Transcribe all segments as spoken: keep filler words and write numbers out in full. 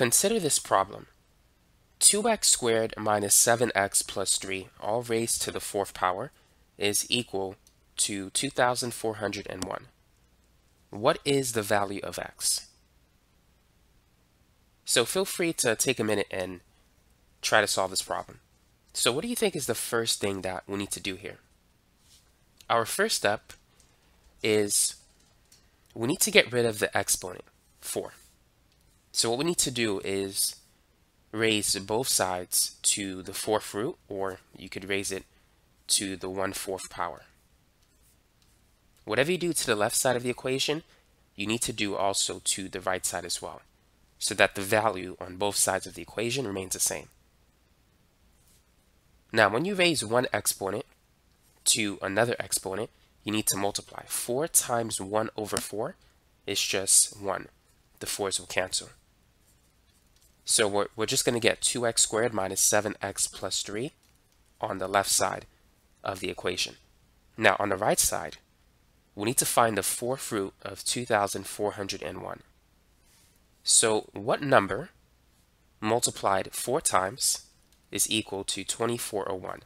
Consider this problem. two x squared minus seven x plus three, all raised to the fourth power, is equal to two thousand four hundred one. What is the value of x? So feel free to take a minute and try to solve this problem. So what do you think is the first thing that we need to do here? Our first step is we need to get rid of the exponent, four. So what we need to do is raise both sides to the fourth root, or you could raise it to the one-fourth power. Whatever you do to the left side of the equation, you need to do also to the right side as well, so that the value on both sides of the equation remains the same. Now, when you raise one exponent to another exponent, you need to multiply. four times one over four is just one. The fours will cancel. So we're, we're just going to get two x squared minus seven x plus three on the left side of the equation. Now, on the right side, we need to find the fourth root of two thousand four hundred one. So what number multiplied four times is equal to two thousand four hundred one?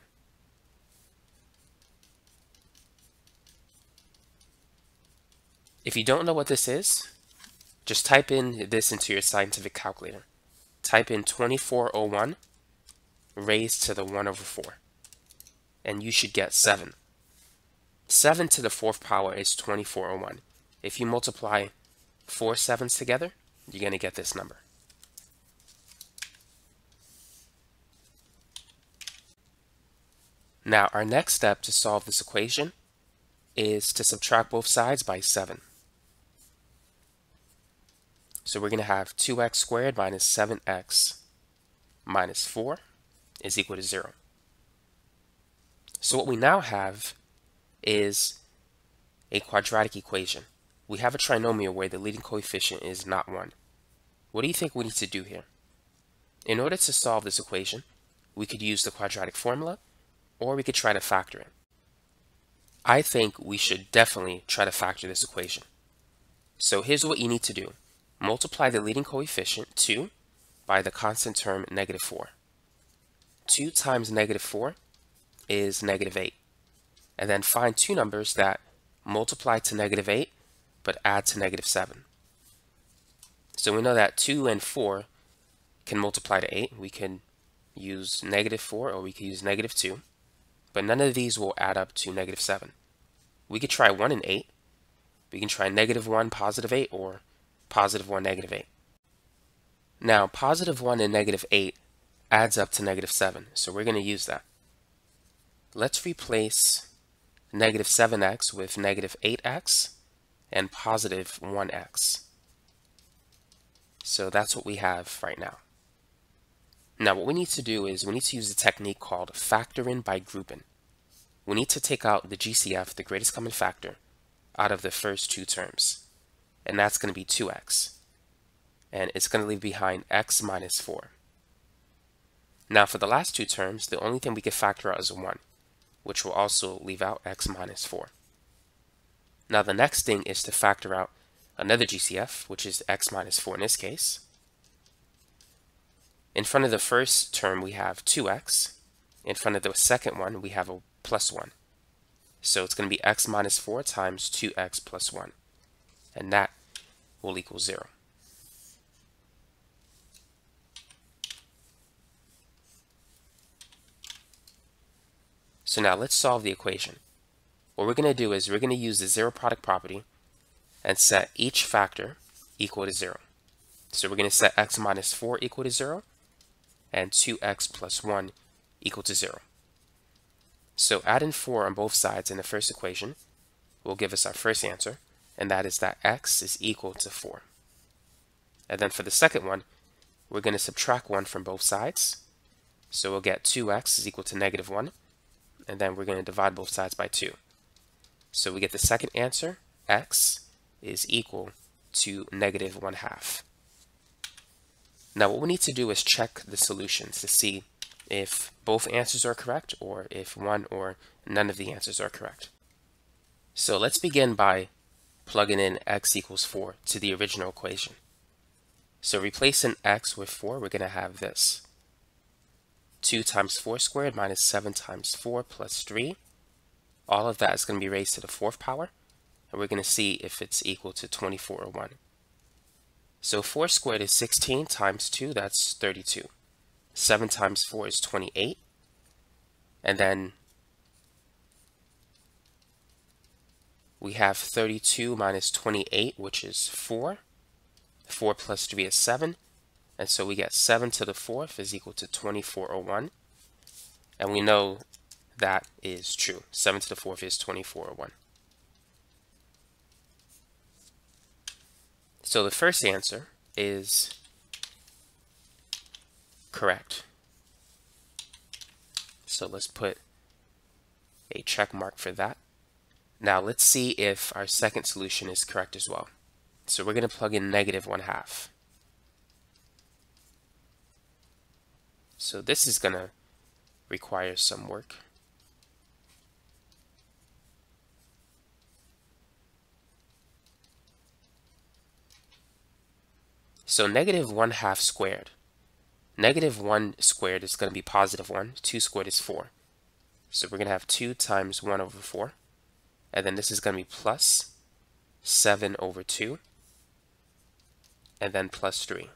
If you don't know what this is, just type in this into your scientific calculator. Type in two thousand four hundred one raised to the one over four, and you should get seven. seven to the fourth power is two thousand four hundred one. If you multiply four sevens together, you're going to get this number. Now, our next step to solve this equation is to subtract both sides by seven. So we're going to have two x squared minus seven x minus four is equal to zero. So what we now have is a quadratic equation. We have a trinomial where the leading coefficient is not one. What do you think we need to do here? In order to solve this equation, we could use the quadratic formula, or we could try to factor it. I think we should definitely try to factor this equation. So here's what you need to do. Multiply the leading coefficient, two, by the constant term, negative four. two times negative four is negative eight. And then find two numbers that multiply to negative eight, but add to negative seven. So we know that two and four can multiply to eight. We can use negative four, or we could use negative two, but none of these will add up to negative seven. We could try one and eight. We can try negative one, positive eight, or positive one, negative eight. Now, positive one and negative eight adds up to negative seven, so we're going to use that. Let's replace negative seven x with negative eight x and positive one x. So that's what we have right now. Now, what we need to do is we need to use a technique called factoring by grouping. We need to take out the G C F, the greatest common factor, out of the first two terms. And that's going to be two x. And it's going to leave behind x minus four. Now, for the last two terms, the only thing we can factor out is one, which will also leave out x minus four. Now, the next thing is to factor out another G C F, which is x minus four in this case. In front of the first term, we have two x. In front of the second one, we have a plus one. So it's going to be x minus four times two x plus one. And that will equal zero. So now let's solve the equation. What we're going to do is we're going to use the zero product property and set each factor equal to zero. So we're going to set x minus four equal to zero. And two x plus one equal to zero. So adding four on both sides in the first equation will give us our first answer, and that is that x is equal to four. And then for the second one, we're going to subtract one from both sides. So we'll get two x is equal to negative one, and then we're going to divide both sides by two. So we get the second answer, x is equal to negative one half. Now, what we need to do is check the solutions to see if both answers are correct, or if one or none of the answers are correct. So let's begin by plugging in x equals four to the original equation. So replacing x with four, we're going to have this. two times four squared minus seven times four plus three. All of that is going to be raised to the fourth power. And we're going to see if it's equal to twenty-four or one. So four squared is sixteen times two, that's thirty-two. seven times four is twenty-eight. And then we have thirty-two minus twenty-eight, which is four. four plus three is seven. And so we get seven to the fourth is equal to twenty-four over one. And we know that is true. seven to the fourth is twenty-four over one. So the first answer is correct. So let's put a check mark for that. Now let's see if our second solution is correct as well. So we're going to plug in negative one half. So this is going to require some work. So negative one half squared. Negative one squared is going to be positive one. two squared is four. So we're going to have two times one over four. And then this is going to be plus seven over two. And then plus three.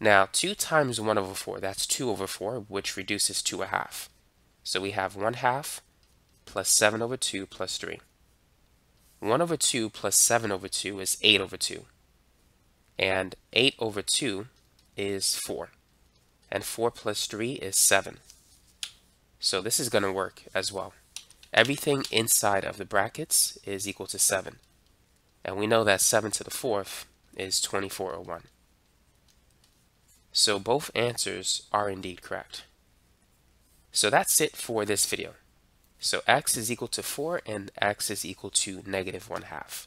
Now two times one over four, that's two over four, which reduces to a half. So we have one half plus seven over two plus three. one over two plus seven over two is eight over two. And eight over two is four. And four plus three is seven. So this is going to work as well. Everything inside of the brackets is equal to seven. And we know that seven to the fourth is twenty-four over one. So both answers are indeed correct. So that's it for this video. So x is equal to four and x is equal to negative one half.